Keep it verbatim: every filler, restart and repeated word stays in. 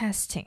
testing.